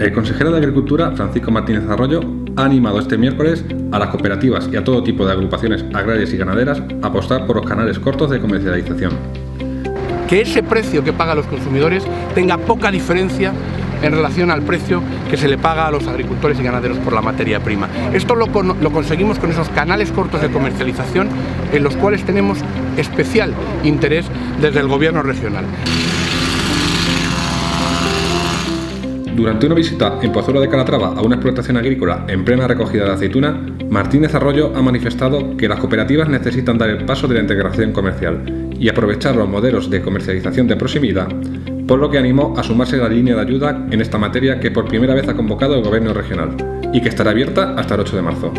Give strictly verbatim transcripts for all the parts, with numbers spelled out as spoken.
El consejero de Agricultura, Francisco Martínez Arroyo, ha animado este miércoles a las cooperativas y a todo tipo de agrupaciones agrarias y ganaderas a apostar por los canales cortos de comercialización. Que ese precio que pagan los consumidores tenga poca diferencia en relación al precio que se le paga a los agricultores y ganaderos por la materia prima. Esto lo, con, lo conseguimos con esos canales cortos de comercialización en los cuales tenemos especial interés desde el Gobierno regional. Durante una visita en Pozuelo de Calatrava a una explotación agrícola en plena recogida de aceituna, Martínez Arroyo ha manifestado que las cooperativas necesitan dar el paso de la integración comercial y aprovechar los modelos de comercialización de proximidad, por lo que animó a sumarse a la línea de ayuda en esta materia que por primera vez ha convocado el Gobierno regional y que estará abierta hasta el ocho de marzo.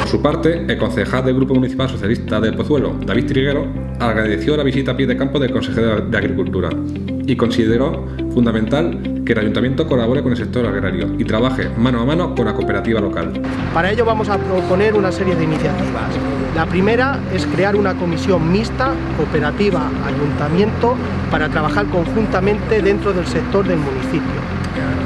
Por su parte, el concejal del Grupo Municipal Socialista del Pozuelo, David Triguero, agradeció la visita a pie de campo del consejero de Agricultura y consideró fundamental que el Ayuntamiento colabore con el sector agrario y trabaje mano a mano con la cooperativa local. Para ello vamos a proponer una serie de iniciativas. La primera es crear una comisión mixta, cooperativa, ayuntamiento, para trabajar conjuntamente dentro del sector del municipio.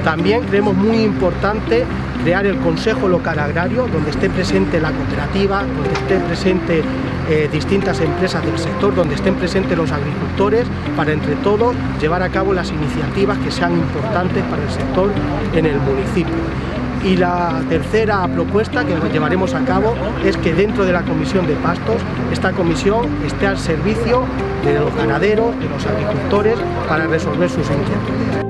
También creemos muy importante crear el Consejo Local Agrario, donde esté presente la cooperativa, donde esté presente eh, distintas empresas del sector, donde estén presentes los agricultores, para entre todos llevar a cabo las iniciativas que sean importantes para el sector en el municipio. Y la tercera propuesta que llevaremos a cabo es que dentro de la Comisión de Pastos, esta comisión esté al servicio de los ganaderos, de los agricultores, para resolver sus inquietudes.